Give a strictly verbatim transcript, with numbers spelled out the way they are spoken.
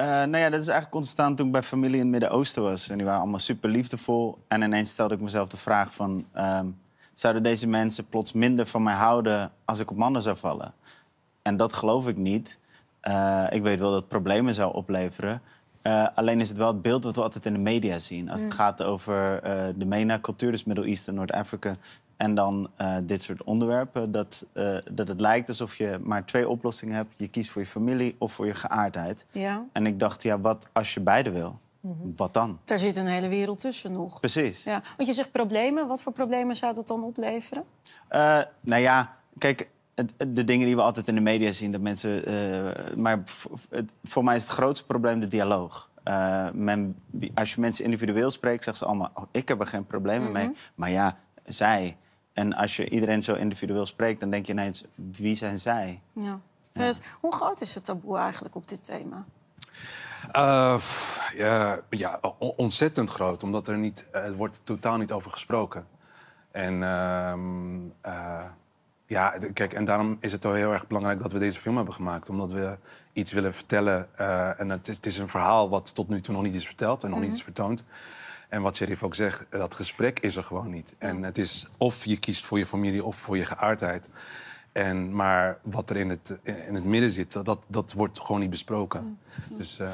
Uh, nou ja, dat is eigenlijk ontstaan toen ik bij familie in het Midden-Oosten was. En die waren allemaal super liefdevol. En ineens stelde ik mezelf de vraag van... Um, zouden deze mensen plots minder van mij houden als ik op mannen zou vallen? En dat geloof ik niet. Uh, ik weet wel dat het problemen zou opleveren. Uh, alleen is het wel het beeld wat we altijd in de media zien. Als het mm. gaat over uh, de MENA-cultuur, dus Middle East en Noord-Afrika... en dan uh, dit soort onderwerpen, dat, uh, dat het lijkt alsof je maar twee oplossingen hebt. Je kiest voor je familie of voor je geaardheid. Ja. En ik dacht, ja, wat als je beide wil? Mm-hmm. Wat dan? Daar zit een hele wereld tussen nog. Precies. Ja. Want je zegt problemen. Wat voor problemen zou dat dan opleveren? Uh, nou ja, kijk... De dingen die we altijd in de media zien, dat mensen... Uh, maar het, voor mij is het grootste probleem de dialoog. Uh, men, als je mensen individueel spreekt, zeggen ze allemaal... Oh, ik heb er geen problemen mm-hmm. mee, maar ja, zij. En als je iedereen zo individueel spreekt, dan denk je ineens... Wie zijn zij? Ja. Ja. Hoe groot is het taboe eigenlijk op dit thema? Uh, pff, ja, ja, ontzettend groot, omdat er niet, er wordt totaal niet over gesproken. En... Uh, uh, Ja, kijk, en daarom is het ook heel erg belangrijk dat we deze film hebben gemaakt. Omdat we iets willen vertellen. Uh, en het is, het is een verhaal wat tot nu toe nog niet is verteld en nog mm-hmm. niet is vertoond. En wat Shariff ook zegt, dat gesprek is er gewoon niet. En het is of je kiest voor je familie of voor je geaardheid. En, maar wat er in het, in het midden zit, dat, dat wordt gewoon niet besproken. Mm-hmm. Dus... Uh...